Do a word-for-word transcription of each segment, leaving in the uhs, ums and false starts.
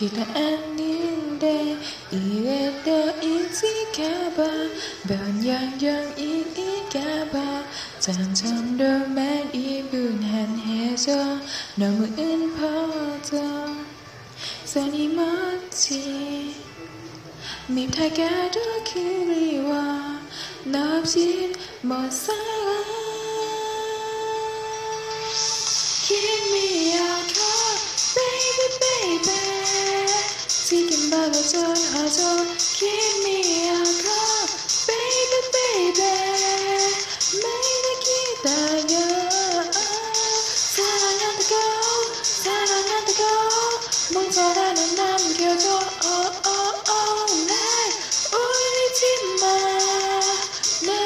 Kita andinde ireta insikaba banyak yang inikaba Tantan doman ibun han hezo namun poto Sanimati Miptagado kiriwa Nopsin mosara Give me your call, baby, baby Seeking bubbles on hustle, give me a call, baby, baby. Maybe kita yo, 사랑 안 되고, 사랑 안 되고, 못 살아난 남겨줘, oh oh oh, 날 울리지 마, no.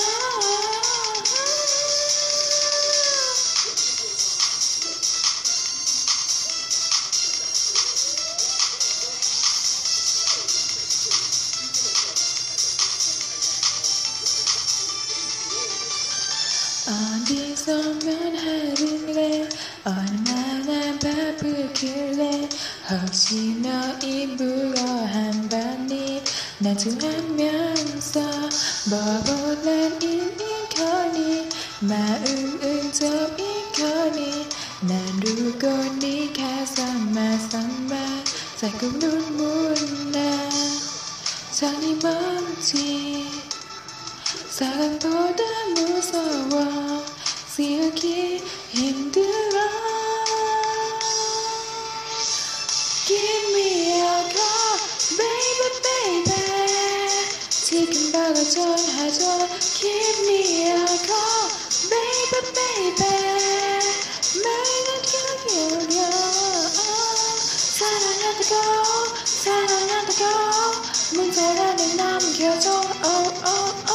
어디 서면 하루래 얼마나 바쁘길래 혹시 너 입으로 한 번이 나중하면서 뭐보단 인인거니 마음은 좀 인거니 난 두고 네가 썸마 썸마 자꾸 눈물 나 전이 뭔지 사랑보다 무서워 지우기 힘들어 Give me a call, baby, baby 지금 바로 전화줘 Give me a call, baby, baby 말은 기억이 오려 사랑한다고, 사랑한다고 문자라는 남겨줘 oh, oh, oh.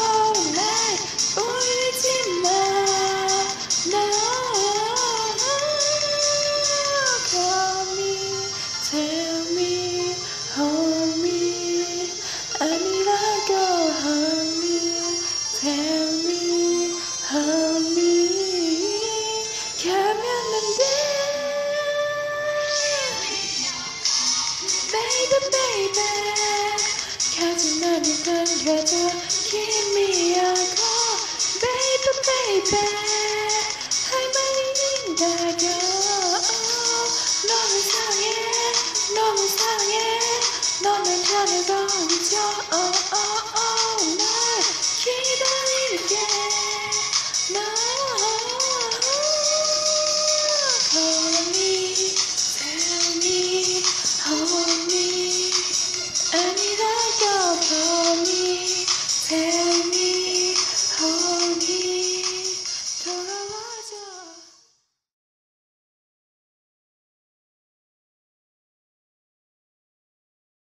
Give me a call, baby, baby. 할머니는 다녀. 너무 사랑해, 너무 사랑해. 너만 하는 건